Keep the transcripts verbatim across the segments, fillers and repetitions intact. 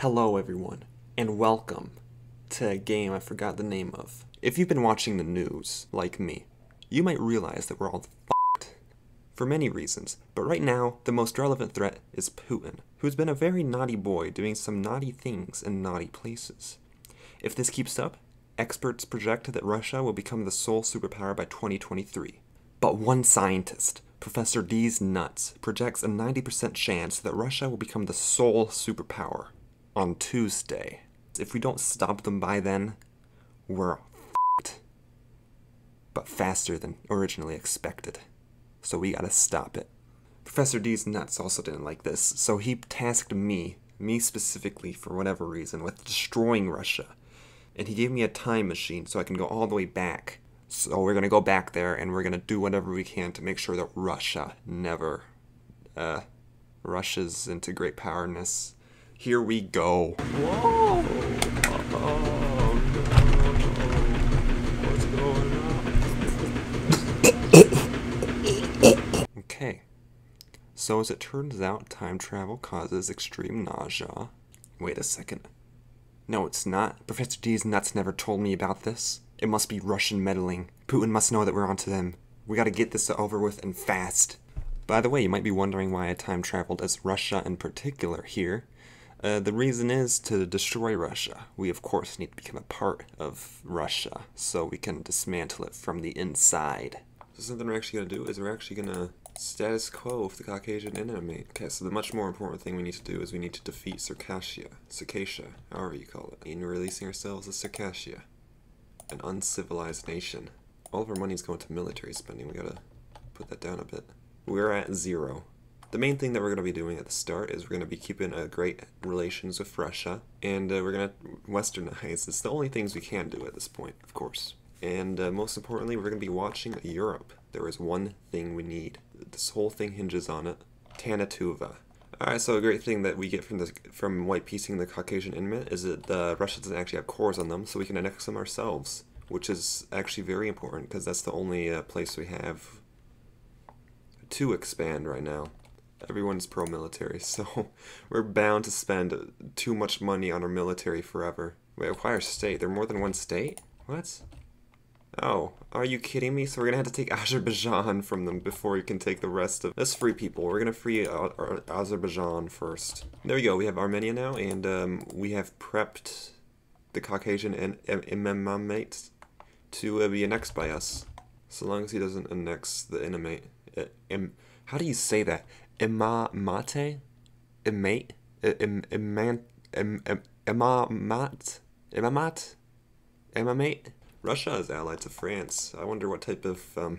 Hello everyone, and welcome to a game I forgot the name of. If you've been watching the news, like me, you might realize that we're all f***ed for many reasons, but right now, the most relevant threat is Putin, who's been a very naughty boy doing some naughty things in naughty places. If this keeps up, experts project that Russia will become the sole superpower by twenty twenty-three. But one scientist, Professor D's Nuts, projects a ninety percent chance that Russia will become the sole superpower on Tuesday. If we don't stop them by then, we're f***ed. But faster than originally expected. So we gotta stop it. Professor D's Nuts also didn't like this, so he tasked me, me specifically for whatever reason, with destroying Russia. And he gave me a time machine so I can go all the way back. So we're gonna go back there and we're gonna do whatever we can to make sure that Russia never uh, rushes into great powerness. Here we go. Whoa! Oh, no. What's going on? Okay. So as it turns out, time travel causes extreme nausea. Wait a second. No, it's not. Professor D's Nuts never told me about this. It must be Russian meddling. Putin must know that we're onto them. We gotta get this over with and fast. By the way, you might be wondering why I time traveled as Russia in particular here. Uh, the reason is to destroy Russia. We, of course, need to become a part of Russia so we can dismantle it from the inside. So something we're actually going to do is we're actually going to status quo with the Caucasian Imamate. Okay, so the much more important thing we need to do is we need to defeat Circassia, Circassia, however you call it, and releasing ourselves as Circassia, an uncivilized nation. All of our money's going to military spending. We got to put that down a bit. We're at zero. The main thing that we're going to be doing at the start is we're going to be keeping a great relations with Russia, and uh, we're going to westernize. It's the only things we can do at this point, of course. And uh, most importantly, we're going to be watching Europe. There is one thing we need. This whole thing hinges on it. Tannu Tuva. Alright, so a great thing that we get from this, from white piecing the Caucasian Imamate is that the Russia doesn't actually have cores on them, so we can annex them ourselves, which is actually very important, because that's the only uh, place we have to expand right now. Everyone's pro-military, so we're bound to spend too much money on our military forever. Wait, acquire state? There are more than one state? What? Oh, are you kidding me? So we're gonna have to take Azerbaijan from them before we can take the rest of... Let's free people. We're gonna free uh, Azerbaijan first. There we go, we have Armenia now, and um, we have prepped the Caucasian Imamate to uh, be annexed by us. So long as he doesn't annex the Imamate. Uh, im How do you say that? Imamate? Imate? Im Imant? Im Im Imamat? Imamat? Imamate? Russia is allied to France. I wonder what type of um,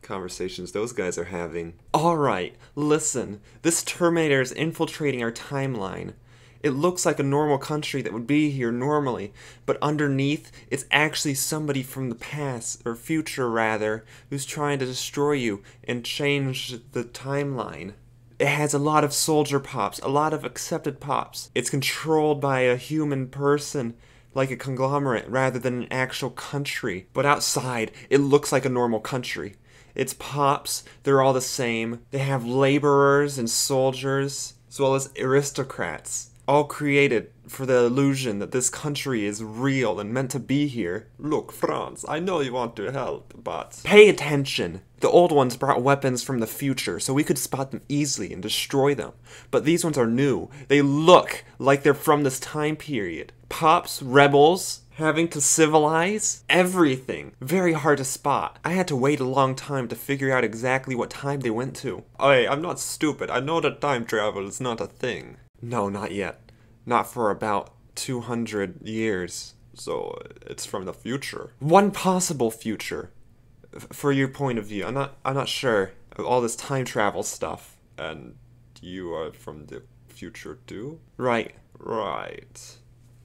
conversations those guys are having. Alright, listen. This Terminator is infiltrating our timeline. It looks like a normal country that would be here normally, but underneath, it's actually somebody from the past, or future rather, who's trying to destroy you and change the timeline. It has a lot of soldier pops, a lot of accepted pops. It's controlled by a human person, like a conglomerate, rather than an actual country. But outside, it looks like a normal country. It's pops, they're all the same. They have laborers and soldiers, as well as aristocrats. All created for the illusion that this country is real and meant to be here. Look, France, I know you want to help, but... Pay attention! The old ones brought weapons from the future, so we could spot them easily and destroy them. But these ones are new. They look like they're from this time period. Pops, rebels, having to civilize, everything. Very hard to spot. I had to wait a long time to figure out exactly what time they went to. Hey, I'm not stupid. I know that time travel is not a thing. No, not yet. Not for about two hundred years. So, it's from the future. One possible future. F for your point of view. I'm not, I'm not sure of all this time travel stuff. And you are from the future too? Right. Right.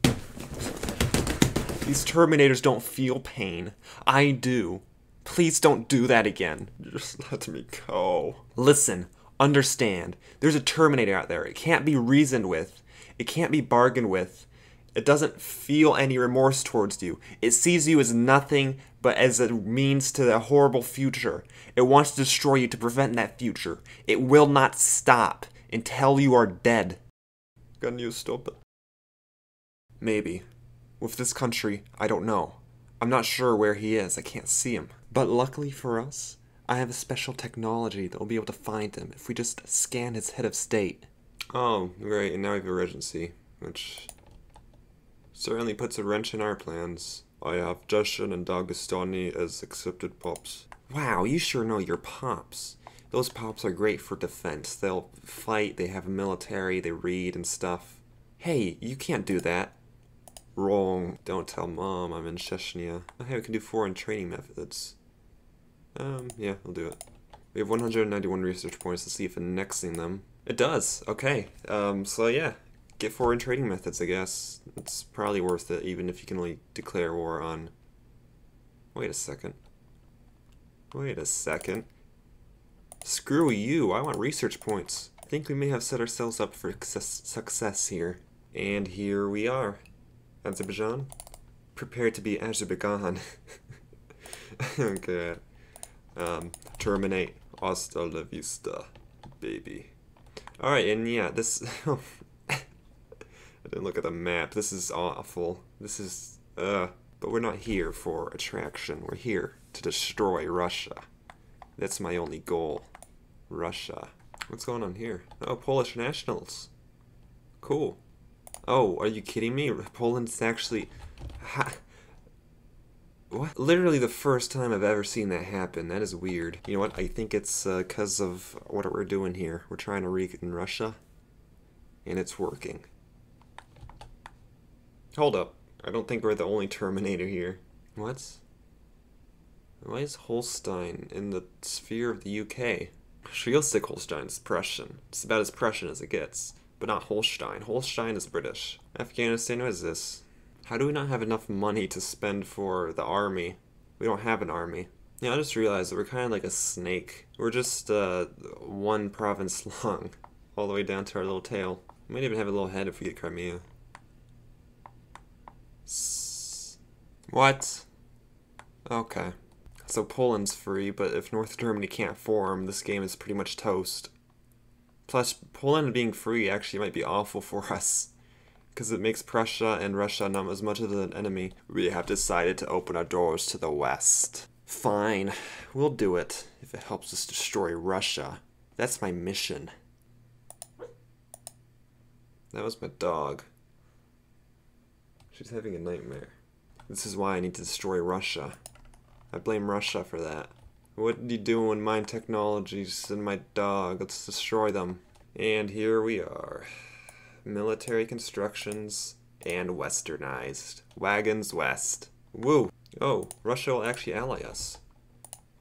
These Terminators don't feel pain. I do. Please don't do that again. Just let me go. Listen. Understand, there's a Terminator out there. It can't be reasoned with. It can't be bargained with. It doesn't feel any remorse towards you. It sees you as nothing but as a means to the horrible future. It wants to destroy you to prevent that future. It will not stop until you are dead. Can you stop it? Maybe. With this country, I don't know. I'm not sure where he is, I can't see him. But luckily for us, I have a special technology that will be able to find him if we just scan his head of state. Oh, right, and now we have regency, which certainly puts a wrench in our plans. I have Chechen and Dagestani as accepted pops. Wow, you sure know your pops. Those pops are great for defense. They'll fight, they have a military, they read and stuff. Hey, you can't do that. Wrong. Don't tell Mom I'm in Chechnya. Oh, hey, we can do foreign training methods. Um, yeah, we'll do it. We have one hundred ninety-one research points. Let's see if annexing them. It does. Okay. Um, so yeah. Get foreign trading methods, I guess. It's probably worth it, even if you can only declare war on... Wait a second. Wait a second. Screw you, I want research points. I think we may have set ourselves up for success here. And here we are. Azerbaijan? Prepare to be Azerbaijan. Okay. Um, terminate. Hasta la vista, baby. Alright, and yeah, this... I didn't look at the map. This is awful. This is, uh, but we're not here for attraction. We're here to destroy Russia. That's my only goal. Russia. What's going on here? Oh, Polish nationals. Cool. Oh, are you kidding me? Poland's actually... Ha. What? Literally the first time I've ever seen that happen. That is weird. You know what? I think it's uh, because of what we're doing here. We're trying to wreak in Russia, and it's working. Hold up. I don't think we're the only Terminator here. What? Why is Holstein in the sphere of the U K? Schleswig-Holstein's Prussian. It's about as Prussian as it gets. But not Holstein. Holstein is British. Afghanistan, what is this? How do we not have enough money to spend for the army? We don't have an army. Yeah, I just realized that we're kind of like a snake. We're just uh, one province long. All the way down to our little tail. We might even have a little head if we get Crimea. What? Okay. So Poland's free, but if North Germany can't form, this game is pretty much toast. Plus, Poland being free actually might be awful for us, because it makes Prussia and Russia not as much of an enemy. We have decided to open our doors to the West. Fine. We'll do it, if it helps us destroy Russia. That's my mission. That was my dog. She's having a nightmare. This is why I need to destroy Russia. I blame Russia for that. What are you doing with my technologies and my dog? Let's destroy them. And here we are. Military constructions and westernized. Wagons west. Woo! Oh, Russia will actually ally us.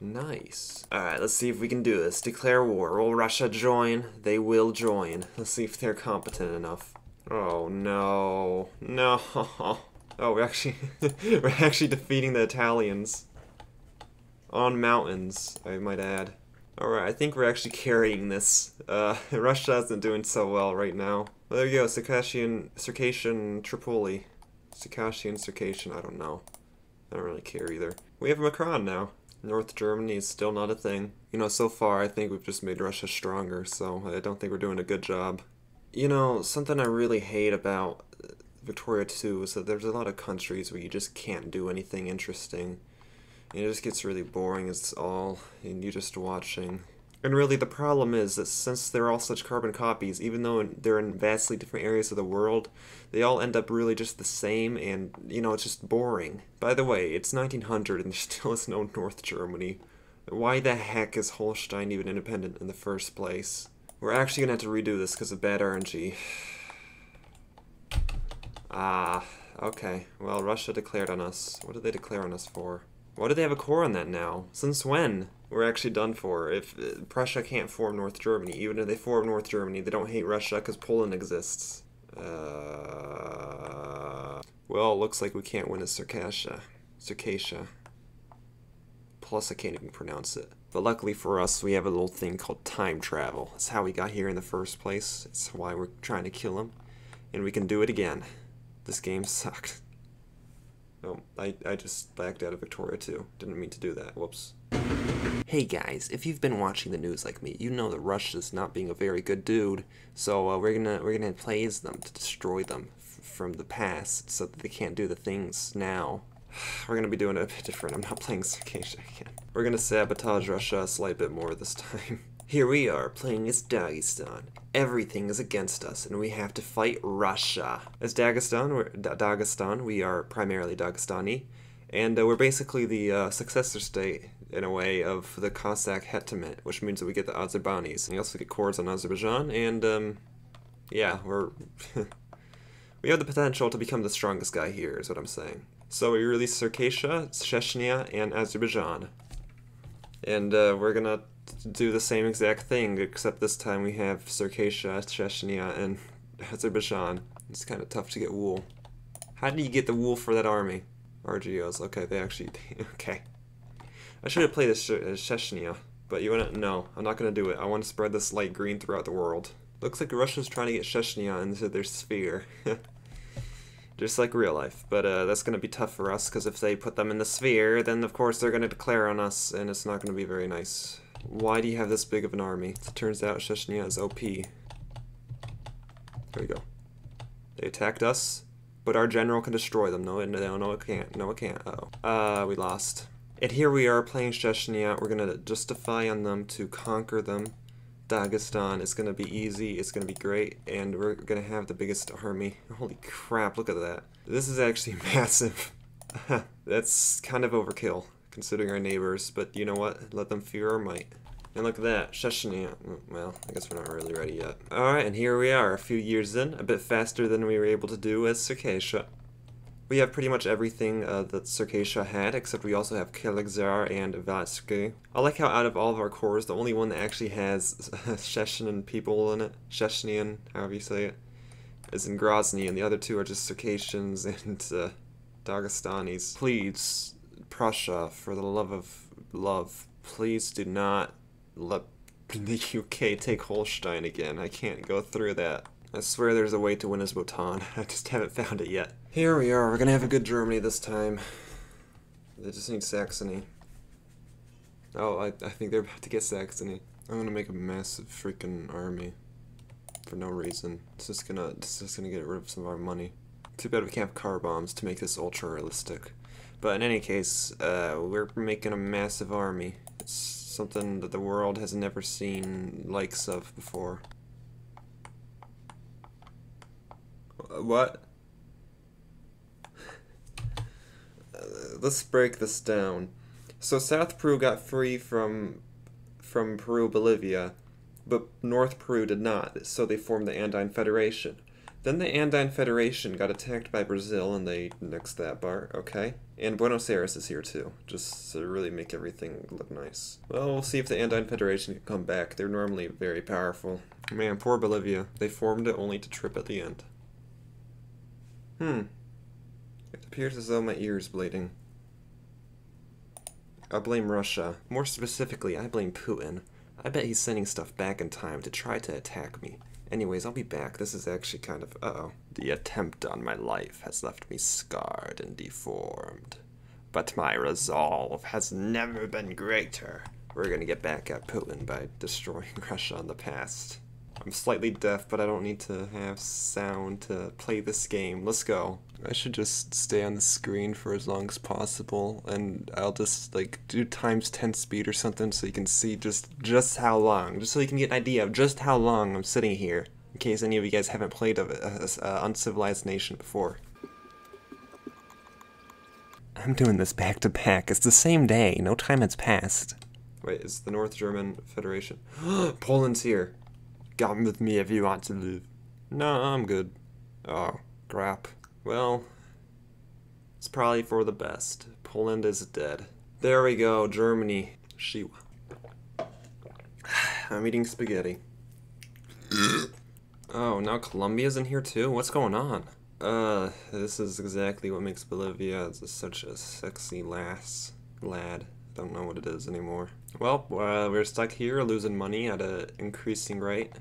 Nice. Alright, let's see if we can do this. Declare war. Will Russia join? They will join. Let's see if they're competent enough. Oh no, no! Oh, we're actually we're actually defeating the Italians on mountains, I might add. All right, I think we're actually carrying this. Uh, Russia isn't doing so well right now. Well, there you go, Circassian, Circassian Tripoli, Circassian, Circassian. I don't know. I don't really care either. We have Macron now. North Germany is still not a thing. You know, so far I think we've just made Russia stronger. So I don't think we're doing a good job. You know, something I really hate about Victoria two is that there's a lot of countries where you just can't do anything interesting. And it just gets really boring, it's all, and you're just watching. And really the problem is that since they're all such carbon copies, even though they're in vastly different areas of the world, they all end up really just the same, and, you know, it's just boring. By the way, it's nineteen hundred and there still is no North Germany. Why the heck is Holstein even independent in the first place? We're actually gonna have to redo this because of bad R N G. Ah, okay. Well, Russia declared on us. What did they declare on us for? Why do they have a core on that now? Since when? We're actually done for. If uh, Prussia can't form North Germany, even if they form North Germany, they don't hate Russia because Poland exists. Uh. Well, it looks like we can't win a Circassia. Circassia. Plus, I can't even pronounce it. But luckily for us, we have a little thing called time travel. It's how we got here in the first place. It's why we're trying to kill him. And we can do it again. This game sucked. Oh, I, I just backed out of Victoria two. Didn't mean to do that. Whoops. Hey guys, if you've been watching the news like me, you know that Russia's not being a very good dude, so uh, we're gonna we're gonna praise them to destroy them f from the past so that they can't do the things now. We're gonna be doing it a bit different. I'm not playing Circassia again. We're gonna sabotage Russia a slight bit more this time. Here we are, playing as Dagestan. Everything is against us, and we have to fight Russia. As Dagestan, we're, D Dagestan, we are primarily Dagestani, and uh, we're basically the uh, successor state, in a way, of the Cossack Hetman, which means that we get the Azerbaijanis. We also get Kurds on Azerbaijan, and, um, yeah, we're... we have the potential to become the strongest guy here, is what I'm saying. So we release Circassia, Chechnya, and Azerbaijan. And uh, we're gonna do the same exact thing, except this time we have Circassia, Chechnya, and Azerbaijan. It's kind of tough to get wool. How do you get the wool for that army? R G Os, okay, they actually... okay. I should have played as Chechnya, but you wanna... no, I'm not gonna do it. I want to spread this light green throughout the world. Looks like Russia's trying to get Chechnya into their sphere. Just like real life, but uh, that's going to be tough for us, because if they put them in the sphere, then of course they're going to declare on us, and it's not going to be very nice. Why do you have this big of an army? It turns out Chechnya is O P. There we go. They attacked us, but our general can destroy them. No, no, no, it can't. No, it can't. Uh-oh. Uh, we lost. And here we are playing Chechnya. We're going to justify on them to conquer them. Dagestan, it's gonna be easy, it's gonna be great, and we're gonna have the biggest army. Holy crap, look at that. This is actually massive. That's kind of overkill, considering our neighbors, but you know what? Let them fear our might. And look at that, Chechnya. Well, I guess we're not really ready yet. Alright, and here we are, a few years in, a bit faster than we were able to do as Circassia. We have pretty much everything uh, that Circassia had, except we also have Kalexar and Vatsky. I like how out of all of our cores, the only one that actually has Sheshanian people in it, Sheshanian, however you say it, is in Grozny, and the other two are just Circassians and uh, Dagestanis. Please, Prussia, for the love of love, please do not let the U K take Holstein again. I can't go through that. I swear there's a way to win as Wotan. I just haven't found it yet. Here we are. We're gonna have a good Germany this time. They just need Saxony. Oh, I, I think they're about to get Saxony. I'm gonna make a massive freaking army for no reason. It's just gonna, it's just gonna get rid of some of our money. Too bad we can't have car bombs to make this ultra realistic. But in any case, uh, we're making a massive army. It's something that the world has never seen likes of before. What? Uh, let's break this down. So South Peru got free from from Peru, Bolivia, but North Peru did not, so they formed the Andean Federation. Then the Andean Federation got attacked by Brazil, and they nixed that bar, okay? And Buenos Aires is here too, just to really make everything look nice. Well, we'll see if the Andean Federation can come back. They're normally very powerful. Man, poor Bolivia. They formed it only to trip at the end. Hmm. It appears as though my ear is bleeding. I blame Russia. More specifically, I blame Putin. I bet he's sending stuff back in time to try to attack me. Anyways, I'll be back. This is actually kind of... uh-oh. The attempt on my life has left me scarred and deformed. But my resolve has never been greater. We're gonna get back at Putin by destroying Russia in the past. I'm slightly deaf, but I don't need to have sound to play this game. Let's go. I should just stay on the screen for as long as possible, and I'll just, like, do times ten speed or something so you can see just, just how long. Just so you can get an idea of just how long I'm sitting here, in case any of you guys haven't played an uncivilized nation before. I'm doing this back to back. It's the same day. No time has passed. Wait, is the North German Federation... Poland's here. Come with me if you want to live. No, I'm good. Oh, crap. Well, it's probably for the best. Poland is dead. There we go, Germany. She. I'm eating spaghetti. Oh, now Colombia's in here too? What's going on? Uh, this is exactly what makes Bolivia such a sexy lass. Lad. Don't know what it is anymore. Well, uh, we're stuck here losing money at an increasing rate.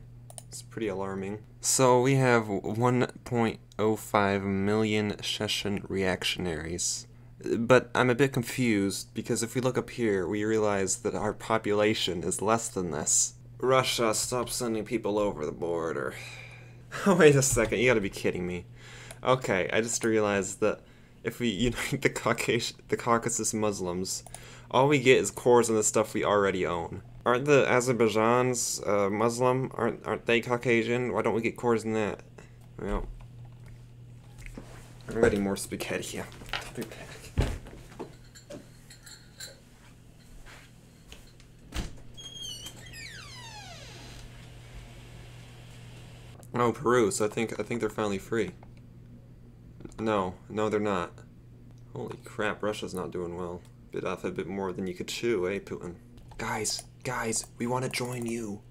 It's pretty alarming. So we have one point oh five million Chechen reactionaries. but I'm a bit confused, because if we look up here, we realize that our population is less than this. Russia, stop sending people over the border. Wait a second, you gotta be kidding me. Okay, I just realized that if we unite the Caucas- the Caucasus Muslims, all we get is cores on the stuff we already own. Aren't the Azerbaijan's uh, Muslim? Aren't, aren't they Caucasian? Why don't we get cores in that? Well, I'm ready more spaghetti. Yeah. I'll be back. Oh, Peru. So I think I think they're finally free. No, no, they're not. Holy crap! Russia's not doing well. Bit off a bit more than you could chew, eh, Putin? Guys, guys, we want to join you.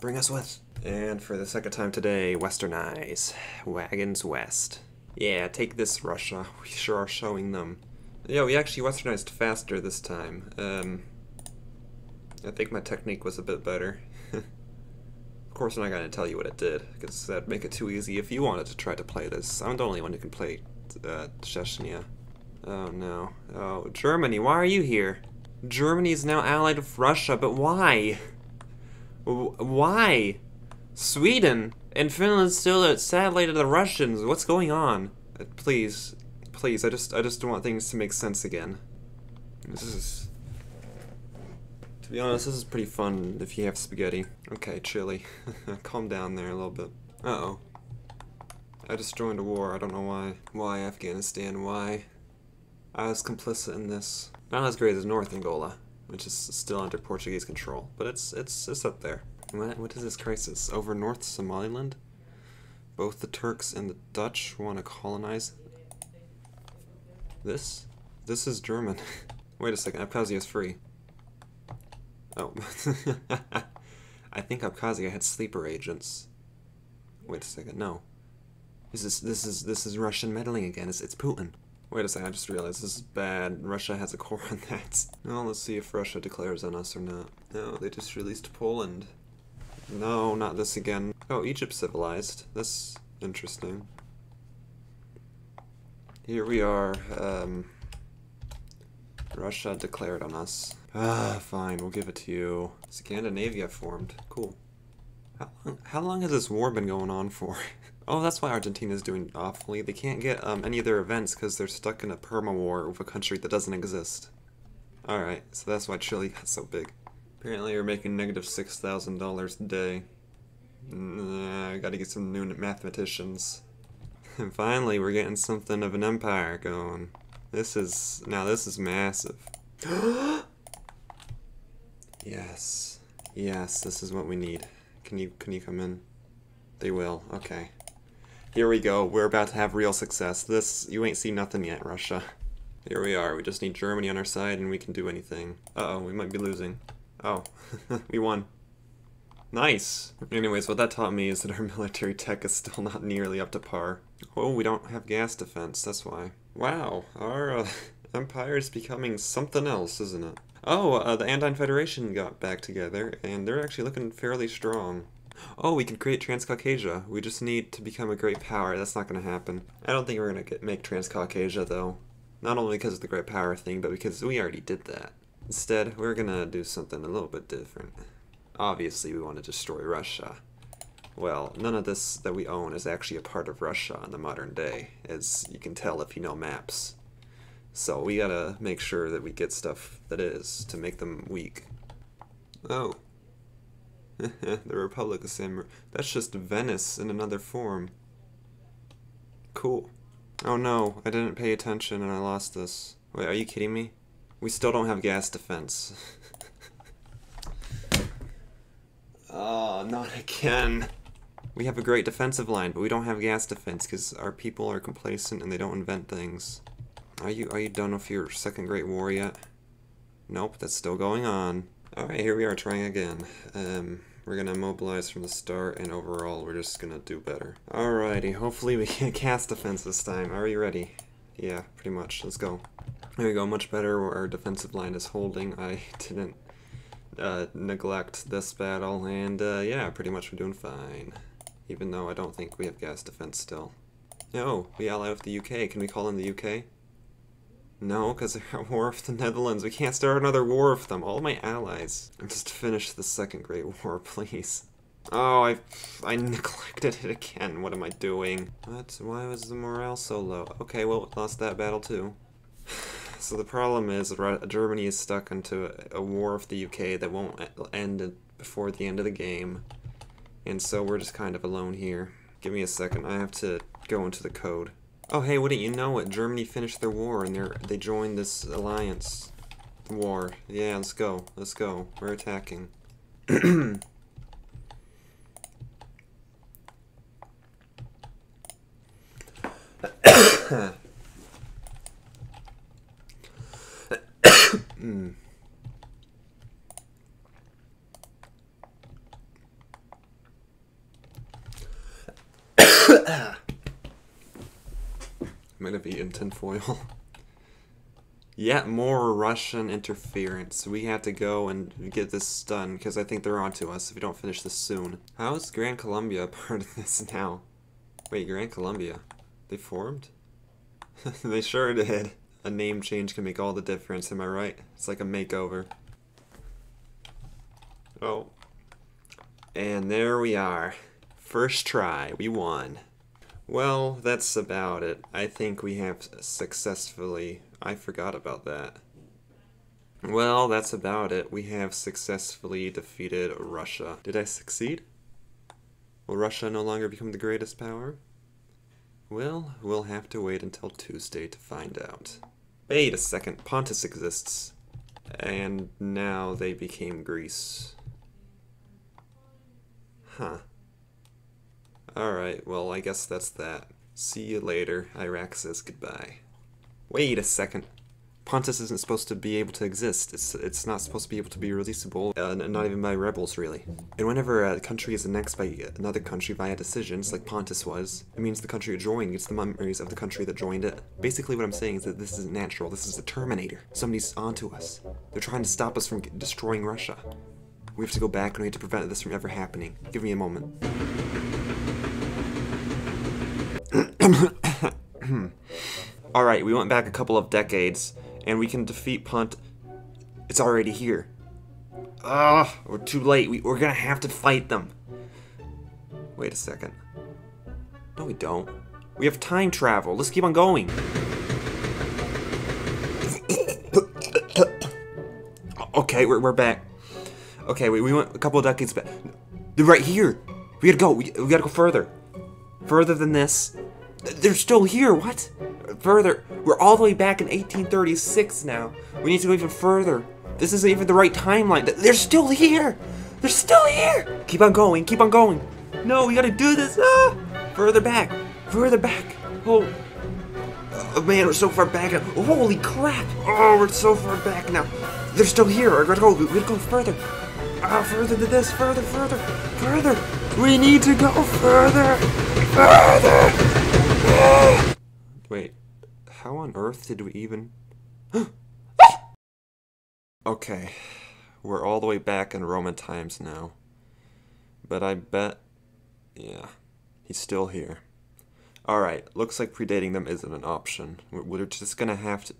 Bring us with. And for the second time today, westernize. Wagons west. Yeah, take this, Russia. We sure are showing them. Yeah, we actually westernized faster this time. Um, I think my technique was a bit better. Of course, I'm not going to tell you what it did, because that'd make it too easy if you wanted to try to play this. I'm the only one who can play uh, Chechnya. Oh, no. Oh, Germany, why are you here? Germany is now allied with Russia, but why? W why? Sweden and Finland still are satellite of the Russians. What's going on? Uh, please, please. I just, I just want things to make sense again. This is, to be honest, this is pretty fun if you have spaghetti. Okay, chili. Calm down there a little bit. Uh oh. I just joined a war. I don't know why. Why Afghanistan? Why? I was complicit in this. Not as great as North Angola, which is still under Portuguese control, but it's it's it's up there. What, what is this crisis over North Somaliland? Both the Turks and the Dutch want to colonize this. This is German. Wait a second, Abkhazia is free. Oh, I think Abkhazia had sleeper agents. Wait a second, no. This is this is this is Russian meddling again. It's it's Putin. Wait a second, I just realized this is bad. Russia has a core on that. Well, let's see if Russia declares on us or not. No, they just released Poland. No, not this again. Oh, Egypt's civilized. That's interesting. Here we are. Um, Russia declared on us. Ah, fine, we'll give it to you. Scandinavia formed. Cool. How long, how long has this war been going on for? Oh, that's why Argentina's doing awfully. They can't get um, any of their events because they're stuck in a perma-war with a country that doesn't exist. Alright, so that's why Chile got so big. Apparently we're making negative six thousand dollars a day. Nah, I gotta get some new mathematicians. And finally, we're getting something of an empire going. This is... now this is massive. Yes. Yes, this is what we need. Can you, can you come in? They will, okay. Here we go, we're about to have real success. This, you ain't seen nothing yet, Russia. Here we are, we just need Germany on our side and we can do anything. Uh-oh, we might be losing. Oh, we won. Nice! Anyways, what that taught me is that our military tech is still not nearly up to par. Oh, we don't have gas defense, that's why. Wow, our uh, empire is becoming something else, isn't it? Oh, uh, the Andean Federation got back together, and they're actually looking fairly strong. Oh, we can create Transcaucasia. We just need to become a great power. That's not going to happen. I don't think we're going to make Transcaucasia, though. Not only because of the great power thing, but because we already did that. Instead, we're going to do something a little bit different. Obviously, we want to destroy Russia. Well, none of this that we own is actually a part of Russia in the modern day, as you can tell if you know maps. So we got to make sure that we get stuff that is to make them weak. Oh. The Republic of San... that's just Venice in another form. Cool. Oh no, I didn't pay attention and I lost this. Wait, are you kidding me? We still don't have gas defense. Oh, not again. We have a great defensive line, but we don't have gas defense because our people are complacent and they don't invent things. Are you, are you done with your Second Great War yet? Nope, that's still going on. Alright, here we are trying again. Um, we're gonna mobilize from the start, and overall we're just gonna do better. Alrighty, hopefully we can cast defense this time. Are you ready? Yeah, pretty much. Let's go. There we go, much better. Our defensive line is holding. I didn't uh, neglect this battle, and uh, yeah, pretty much we're doing fine. Even though I don't think we have gas defense still. No, we ally with the U K. Can we call in the U K? No, because I got War with the Netherlands. We can't start another war with them. All my allies. Just finish the Second Great War, please. Oh, I I neglected it again. What am I doing? What? Why was the morale so low? Okay, well, we lost that battle too. So the problem is Germany is stuck into a war with the U K that won't end before the end of the game. And so we're just kind of alone here. Give me a second. I have to go into the code. Oh, hey, wouldn't you know it? Germany finished their war and they're, they joined this alliance war. Yeah, let's go. Let's go. We're attacking. mm. I'm gonna be in tinfoil. Yet more Russian interference. We have to go and get this done because I think they're onto us if we don't finish this soon. How is Grand Colombia part of this now? Wait, Grand Colombia? They formed? They sure did. A name change can make all the difference, am I right? It's like a makeover. Oh. And there we are. First try, we won. Well, that's about it. I think we have successfully... I forgot about that. Well, that's about it. We have successfully defeated Russia. Did I succeed? Will Russia no longer become the greatest power? Well, we'll have to wait until Tuesday to find out. Wait a second, Pontus exists. And now they became Greece. Huh. Alright, well I guess that's that. See you later, Iraq says goodbye. Wait a second. Pontus isn't supposed to be able to exist. It's it's not supposed to be able to be releasable, uh, not even by rebels, really. And whenever a country is annexed by another country via decisions, like Pontus was, it means the country it joined gets the memories of the country that joined it. Basically what I'm saying is that this isn't natural, this is a Terminator. Somebody's onto us. They're trying to stop us from destroying Russia. We have to go back and we have to prevent this from ever happening. Give me a moment. Alright, we went back a couple of decades. And we can defeat Punt. It's already here. Ah, we're too late. We, we're gonna have to fight them. Wait a second. No, we don't. We have time travel. Let's keep on going. Okay, we're, we're back. Okay, we, we went a couple of decades back. They're right here. We gotta go. We, we gotta go further. Further than this. They're still here. What? Further. We're all the way back in eighteen thirty-six now. We need to go even further. This isn't even the right timeline. They're still here. They're still here. Keep on going. Keep on going. No, we gotta do this. Ah! Further back. Further back. Oh. Oh, man, we're so far back now. Holy crap. Oh, we're so far back now. They're still here. We're gonna go, we're gonna go further. Ah, further than this. Further, further, further. We need to go further. Further. Ah! Wait, how on earth did we even... Okay, we're all the way back in Roman times now. But I bet... yeah, he's still here. Alright, looks like predating them isn't an option. We're, we're just gonna have to...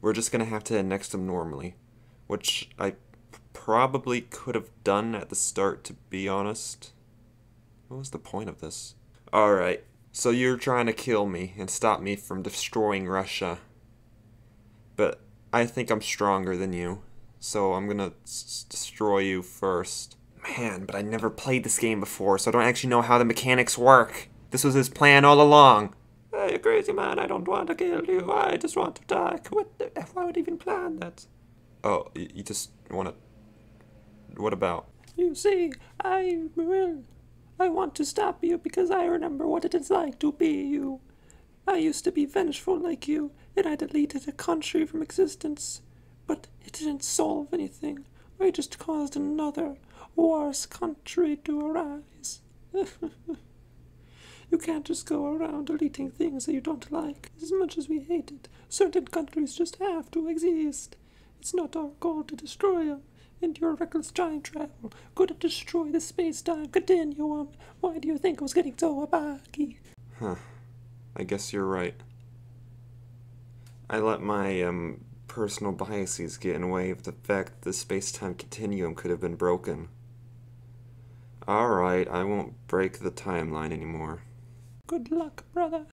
We're just gonna have to annex them normally. Which I probably could have done at the start, to be honest. What was the point of this? Alright. So you're trying to kill me and stop me from destroying Russia. But I think I'm stronger than you. So I'm gonna s destroy you first. Man, but I never played this game before, so I don't actually know how the mechanics work. This was his plan all along. Hey, crazy man, I don't want to kill you. I just want to die. What the, why would I even plan that? Oh, you just wanna... What about? You see, I will... I want to stop you because I remember what it is like to be you. I used to be vengeful like you, and I deleted a country from existence. But it didn't solve anything. I just caused another, worse country to arise. You can't just go around deleting things that you don't like. As much as we hate it, certain countries just have to exist. It's not our goal to destroy them. And your reckless time travel could have destroyed the space-time continuum. Why do you think I was getting so abaki? Huh. I guess you're right. I let my um, personal biases get in the way of the fact that the space-time continuum could have been broken. Alright, I won't break the timeline anymore. Good luck, brother.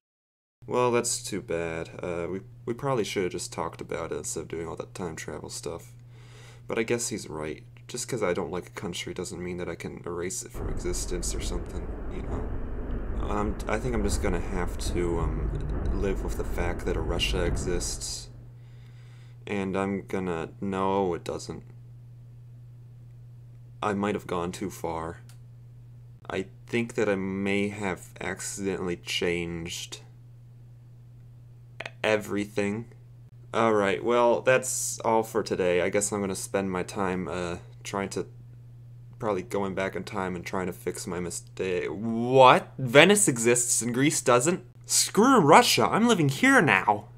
Well, that's too bad. Uh, we, we probably should have just talked about it instead of doing all that time travel stuff. But I guess he's right. Just because I don't like a country doesn't mean that I can erase it from existence or something, you know? Um, I think I'm just gonna have to um, live with the fact that a Russia exists. And I'm gonna... No, it doesn't. I might have gone too far. I think that I may have accidentally changed everything. Alright, well, that's all for today. I guess I'm gonna spend my time, uh, trying to... probably going back in time and trying to fix my mistake. What? Venice exists and Greece doesn't? Screw Russia, I'm living here now!